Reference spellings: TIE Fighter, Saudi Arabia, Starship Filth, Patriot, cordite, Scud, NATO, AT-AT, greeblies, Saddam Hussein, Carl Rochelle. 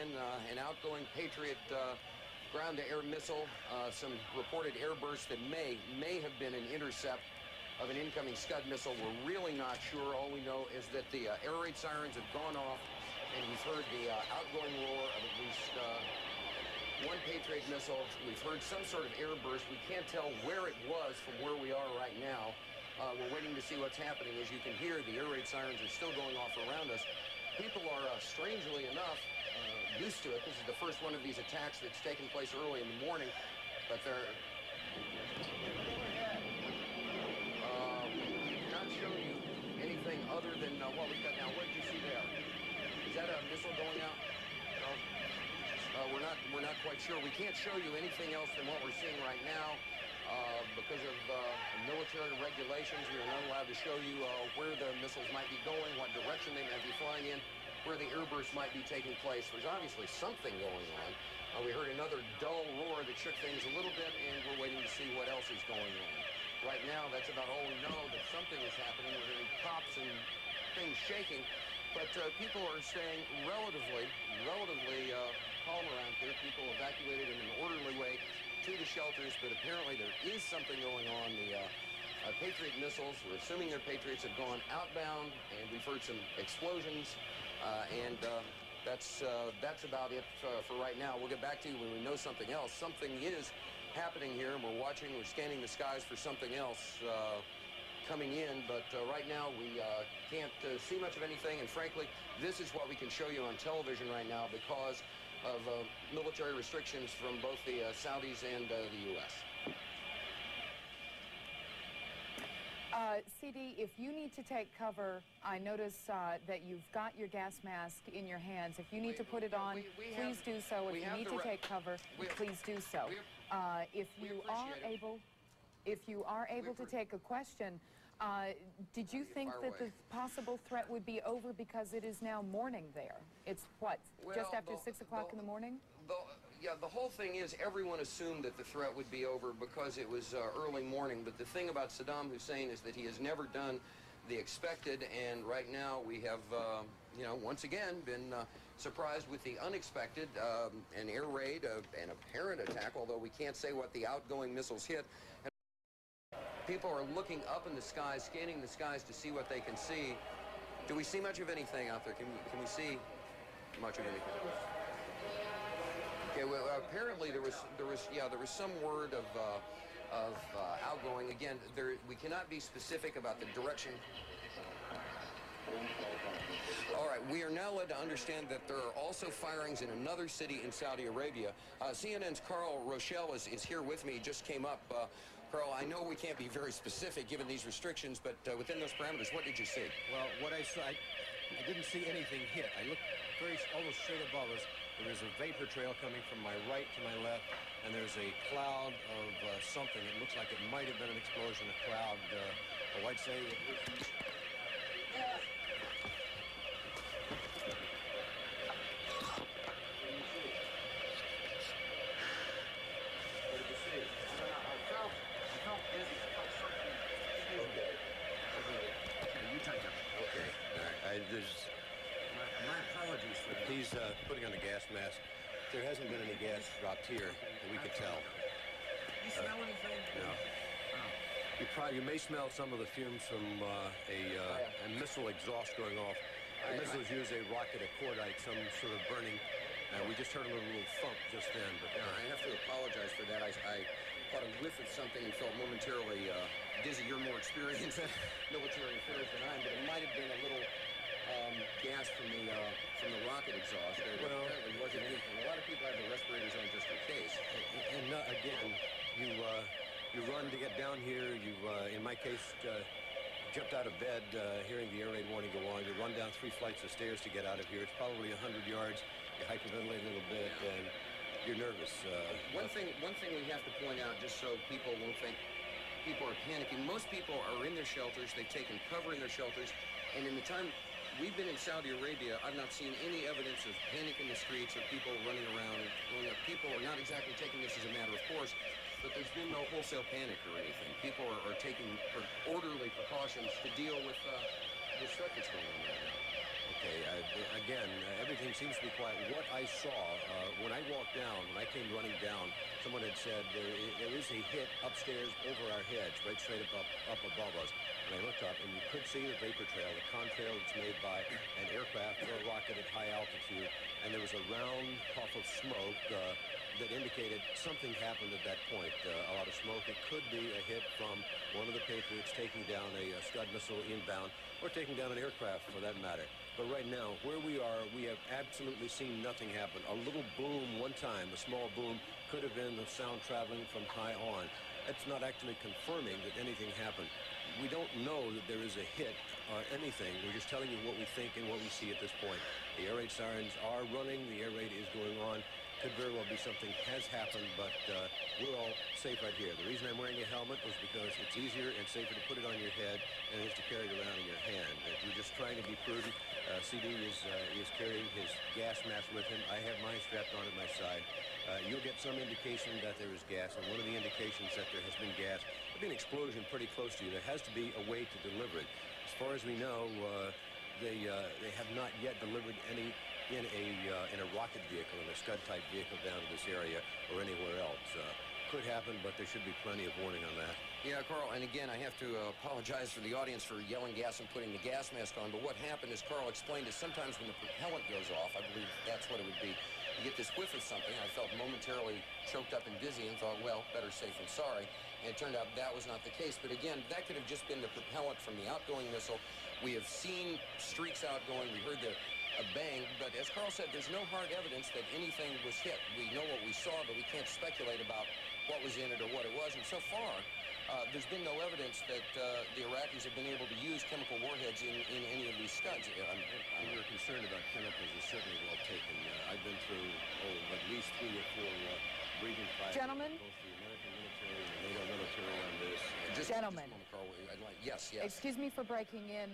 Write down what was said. in an outgoing Patriot ground-to-air missile, some reported airbursts that may have been an intercept of an incoming Scud missile. We're really not sure. All we know is that the air raid sirens have gone off, and we've heard the outgoing roar of at least one Patriot missile. We've heard some sort of airburst. We can't tell where it was from where we are right now. We're waiting to see what's happening. As you can hear, the air raid sirens are still going off around us. People are, strangely enough, used to it. This is the first one of these attacks that's taken place early in the morning, but they're not showing you anything other than what we've got now. What did you see there? Is that a missile going out? No. We're not quite sure. We can't show you anything else than what we're seeing right now because of military regulations. We are not allowed to show you where the missiles might be going, what direction they might be flying in, where the airburst might be taking place. There's obviously something going on. We heard another dull roar that shook things a little bit, and we're waiting to see what else is going on. Right now, that's about all we know, that something is happening. We're hearing pops and things shaking, but people are staying relatively calm around here. People evacuated in an orderly way to the shelters, but apparently there is something going on. The Patriot missiles, we're assuming they're Patriots, have gone outbound, and we've heard some explosions. That's about it for right now. We'll get back to you when we know something else. Something is happening here, and we're scanning the skies for something else coming in, but right now we can't see much of anything, and frankly, this is what we can show you on television right now because of military restrictions from both the Saudis and the U.S. CD, if you need to take cover, I notice that you've got your gas mask in your hands. If you need to put it on, please do so. If you need to take cover, please do so. If you are able to take a question, did you think that the possible threat would be over because it is now morning there? It's what, just after 6 o'clock in the morning? Yeah, the whole thing is everyone assumed that the threat would be over because it was early morning, but the thing about Saddam Hussein is that he has never done the expected, and right now we have, once again been surprised with the unexpected, an air raid, an apparent attack, although we can't say what the outgoing missiles hit. And people are looking up in the skies, scanning the skies to see what they can see. Do we see much of anything out there? Can we see much of anything? Okay, well, apparently there was some word of outgoing. Again, we cannot be specific about the direction. All right, we are now led to understand that there are also firings in another city in Saudi Arabia. CNN's Carl Rochelle is here with me. He just came up. Carl, I know we can't be very specific given these restrictions, but within those parameters, what did you see? Well, what I saw, I didn't see anything hit. I looked almost straight above us. There is a vapor trail coming from my right to my left, and there's a cloud of something. It looks like it might have been an explosion, a cloud. Well, I'd say it was... Okay. You take it. Okay. All right. My apologies for that. He's putting on a gas mask. There hasn't been any gas dropped here that we could tell. You smell anything? No. Oh. You may smell some of the fumes from a missile exhaust going off. The missiles use a rocket, a cordite, some sort of burning. We just heard a little thump just then. But I have to apologize for that. I caught a whiff of something and felt momentarily dizzy. You're more experienced in military affairs than I am, but it might have been a little... gas from the rocket exhaust. Well, apparently wasn't anything. A lot of people have the respirators on just in case. And again, you run to get down here. You, in my case, jumped out of bed, hearing the air raid warning go on. You run down 3 flights of stairs to get out of here. It's probably 100 yards. You hyperventilate a little bit, and you're nervous. One thing we have to point out, just so people won't think people are panicking. Most people are in their shelters. They've taken cover in their shelters, and in the time we've been in Saudi Arabia, I've not seen any evidence of panic in the streets or people running around. People are not exactly taking this as a matter of course, but there's been no wholesale panic or anything. People are taking orderly precautions to deal with the stuff that's going on right now. okay. Again, everything seems to be quiet. What I saw when I walked down, when I came running down, someone had said there is a hit upstairs over our heads, right straight up above us. And I looked up, and you could see the vapor trail, the contrail that's made by an aircraft or a rocket at high altitude. And there was a round puff of smoke that indicated something happened at that point. A lot of smoke. It could be a hit from one of the Patriots taking down a Scud missile inbound, or taking down an aircraft for that matter. But right now, where we are, we have absolutely seen nothing happen. A little boom one time, a small boom, could have been the sound traveling from high on. That's not actually confirming that anything happened. We don't know that there is a hit or anything. We're just telling you what we think and what we see at this point. The air raid sirens are running. The air raid is going on. Could very well be something has happened, but we're all safe right here. The reason I'm wearing a helmet was because it's easier and safer to put it on your head than it is to carry it around in your hand. If you're just trying to be prudent, CD is carrying his gas mask with him. I have mine strapped on at my side. You'll get some indication that there is gas, and one of the indications that there has been gas, there'll be an explosion pretty close to you. There has to be a way to deliver it. As far as we know, they have not yet delivered any in a rocket vehicle, in a Scud-type vehicle down to this area or anywhere else. Could happen, but there should be plenty of warning on that. Yeah, Carl, and again, I have to apologize for the audience for yelling gas and putting the gas mask on, but what happened, as Carl explained, is sometimes when the propellant goes off, I believe that's what it would be, you get this whiff of something. I felt momentarily choked up and dizzy and thought, well, better safe than sorry, and it turned out that was not the case. But again, that could have just been the propellant from the outgoing missile. We have seen streaks outgoing. We heard the a bang, but as Carl said, there's no hard evidence that anything was hit. We know what we saw, but we can't speculate about what was in it or what it was, and so far, there's been no evidence that the Iraqis have been able to use chemical warheads in any of these Scuds. Your concern about chemicals is certainly well taken. I've been through at least 3 or 4 breathing fires. Gentlemen? Both the American military and the NATO military on this. Gentlemen. Just a moment, Carl. Yes, yes. Excuse me for breaking in.